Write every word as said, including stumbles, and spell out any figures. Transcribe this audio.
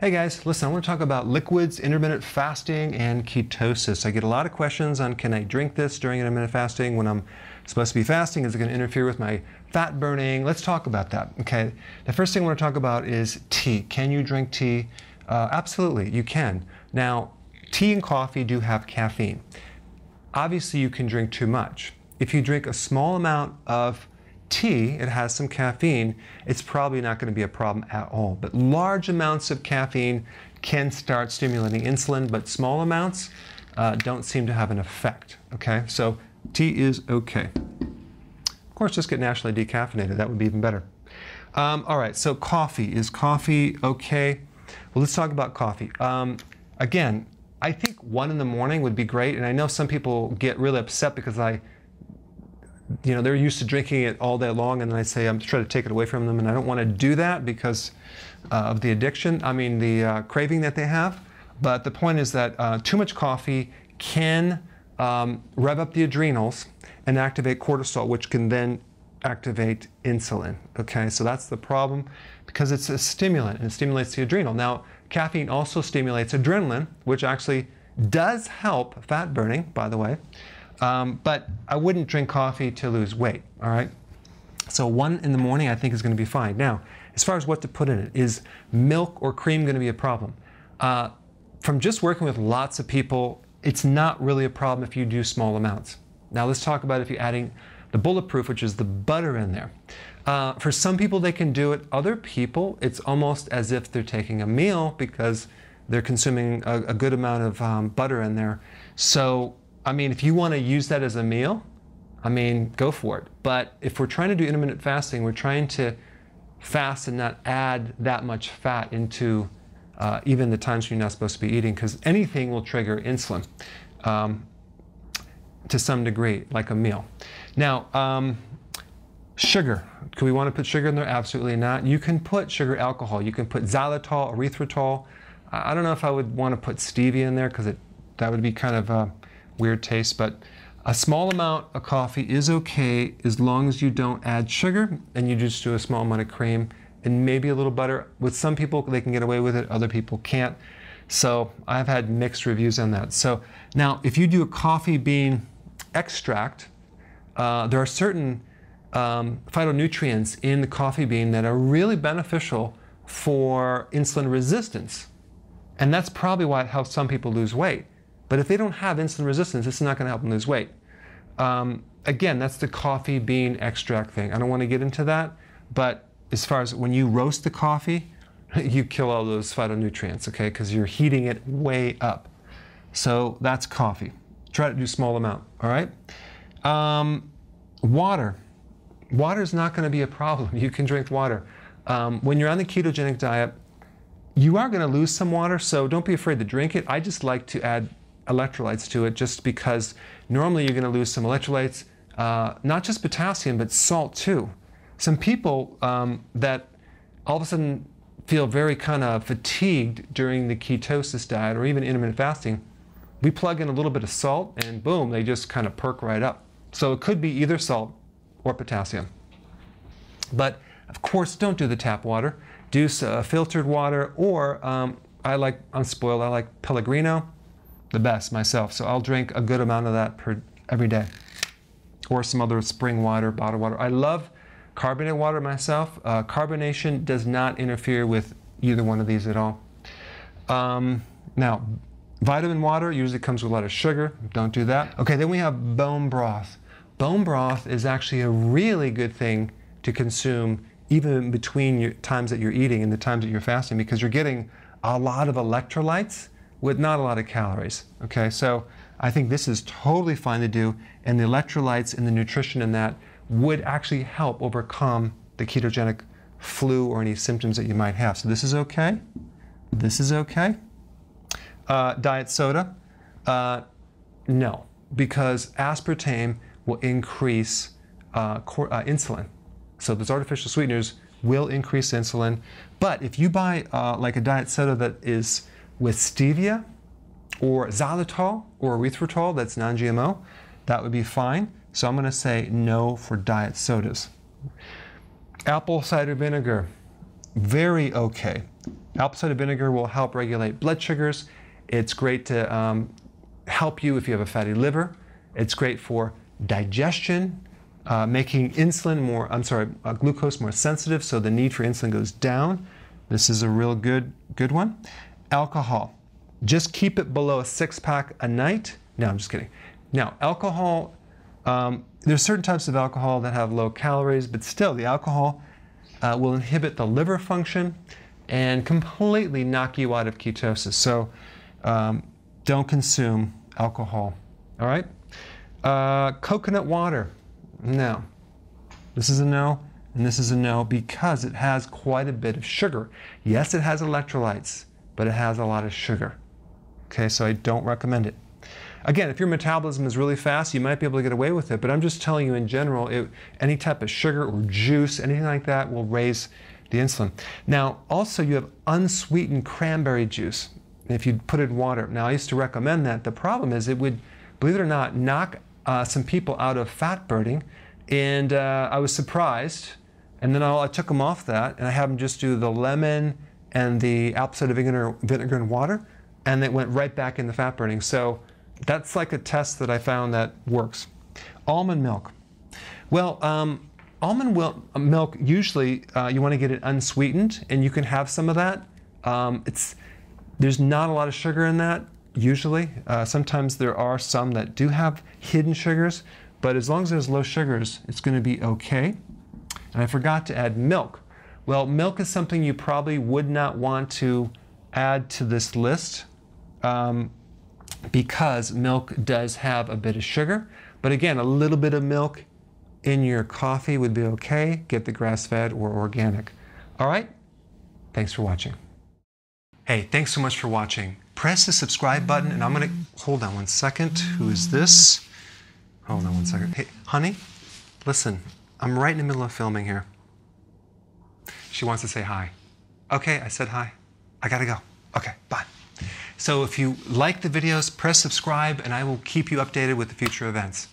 Hey guys, listen, I want to talk about liquids, intermittent fasting, and ketosis. I get a lot of questions on, can I drink this during intermittent fasting when I'm supposed to be fasting? Is it going to interfere with my fat burning? Let's talk about that, okay? The first thing I want to talk about is tea. Can you drink tea? Uh, absolutely, you can. Now, tea and coffee do have caffeine. Obviously, you can drink too much. If you drink a small amount of tea, it has some caffeine, it's probably not going to be a problem at all. But large amounts of caffeine can start stimulating insulin, but small amounts uh, don't seem to have an effect, okay? So tea is okay. Of course, just get naturally decaffeinated. That would be even better. Um, all right, so coffee. Is coffee okay? Well, let's talk about coffee. Um, again, I think one in the morning would be great, and I know some people get really upset because I you know, they're used to drinking it all day long, and then I say I'm trying to take it away from them, and I don't want to do that because uh, of the addiction, I mean the uh, craving that they have. But the point is that uh, too much coffee can um, rev up the adrenals and activate cortisol, which can then activate insulin, okay? So that's the problem, because it's a stimulant, and it stimulates the adrenal. Now, caffeine also stimulates adrenaline, which actually does help fat burning, by the way. Um, but I wouldn't drink coffee to lose weight, all right? So one in the morning I think is going to be fine. Now, as far as what to put in it, is milk or cream going to be a problem? Uh, from just working with lots of people, it's not really a problem if you do small amounts. Now let's talk about if you're adding the Bulletproof, which is the butter, in there. Uh, for some people they can do it. Other people, it's almost as if they're taking a meal because they're consuming a, a good amount of um, butter in there. So, I mean, if you want to use that as a meal, I mean, go for it. But if we're trying to do intermittent fasting, we're trying to fast and not add that much fat into uh, even the times you're not supposed to be eating, because anything will trigger insulin um, to some degree, like a meal. Now, um, sugar. Do we want to put sugar in there? Absolutely not. You can put sugar alcohol. You can put xylitol, erythritol. I don't know if I would want to put stevia in there, because it that would be kind of... Uh, weird taste, but a small amount of coffee is okay as long as you don't add sugar and you just do a small amount of cream and maybe a little butter. With some people, they can get away with it, other people can't. So I've had mixed reviews on that. So now, if you do a coffee bean extract, uh, there are certain um, phytonutrients in the coffee bean that are really beneficial for insulin resistance. And that's probably why it helps some people lose weight. But if they don't have insulin resistance, it's not going to help them lose weight. Um, again, that's the coffee bean extract thing. I don't want to get into that, but as far as when you roast the coffee, you kill all those phytonutrients, okay? Because you're heating it way up. So that's coffee. Try to do small amount, all right? Um, water. Water's not going to be a problem. You can drink water. Um, when you're on the ketogenic diet, you are going to lose some water, so don't be afraid to drink it. I just like to add electrolytes to it, just because normally you're going to lose some electrolytes, uh, not just potassium, but salt too. Some people um, that all of a sudden feel very kind of fatigued during the ketosis diet or even intermittent fasting, we plug in a little bit of salt and boom, they just kind of perk right up. So it could be either salt or potassium. But of course, don't do the tap water. Do uh, filtered water, or um, I like, I'm spoiled, I like Pellegrino. The best myself, so I'll drink a good amount of that per every day, or some other spring water, bottled water. I love carbonated water myself. Uh, carbonation does not interfere with either one of these at all. Um, now, vitamin water usually comes with a lot of sugar. Don't do that. Okay, then we have bone broth. Bone broth is actually a really good thing to consume even between your times that you're eating and the times that you're fasting, because you're getting a lot of electrolytes with not a lot of calories, okay? So I think this is totally fine to do, and the electrolytes and the nutrition in that would actually help overcome the ketogenic flu or any symptoms that you might have. So this is okay, this is okay. Uh, diet soda, uh, no, because aspartame will increase uh, cor uh, insulin. So those artificial sweeteners will increase insulin, but if you buy uh, like a diet soda that is with stevia or xylitol or erythritol that's non G M O, that would be fine. So I'm going to say no for diet sodas. Apple cider vinegar, very okay. Apple cider vinegar will help regulate blood sugars. It's great to um, help you if you have a fatty liver. It's great for digestion, uh, making insulin more, I'm sorry, uh, glucose more sensitive, so the need for insulin goes down. This is a real good, good one. Alcohol. Just keep it below a six-pack a night. No, I'm just kidding. Now, alcohol, um, there's certain types of alcohol that have low calories, but still, the alcohol uh, will inhibit the liver function and completely knock you out of ketosis. So um, don't consume alcohol, all right? Uh, coconut water, no. This is a no, and this is a no because it has quite a bit of sugar. Yes, it has electrolytes, but it has a lot of sugar. Okay, so I don't recommend it. Again, if your metabolism is really fast, you might be able to get away with it, but I'm just telling you in general, it, any type of sugar or juice, anything like that will raise the insulin. Now, also you have unsweetened cranberry juice if you put it in water. Now, I used to recommend that. The problem is it would, believe it or not, knock uh, some people out of fat burning, and uh, I was surprised, and then I'll, I took them off that, and I had them just do the lemon and the apple cider vinegar, vinegar and water, and it went right back in the fat burning. So that's like a test that I found that works. Almond milk. Well, um, almond milk, usually uh, you want to get it unsweetened, and you can have some of that. Um, it's, there's not a lot of sugar in that, usually. Uh, sometimes there are some that do have hidden sugars, but as long as there's low sugars, it's going to be okay. And I forgot to add milk. Well, milk is something you probably would not want to add to this list um, because milk does have a bit of sugar. But again, a little bit of milk in your coffee would be okay. Get the grass-fed or organic. All right? Thanks for watching. Hey, thanks so much for watching. Press the subscribe button, and I'm gonna, hold on one second. Who is this? Hold on one second. Hey, honey, listen, I'm right in the middle of filming here. She wants to say hi. Okay, I said hi. I gotta go. Okay, bye. So if you like the videos, press subscribe, and I will keep you updated with the future events.